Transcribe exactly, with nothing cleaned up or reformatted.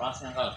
Pasnya kal.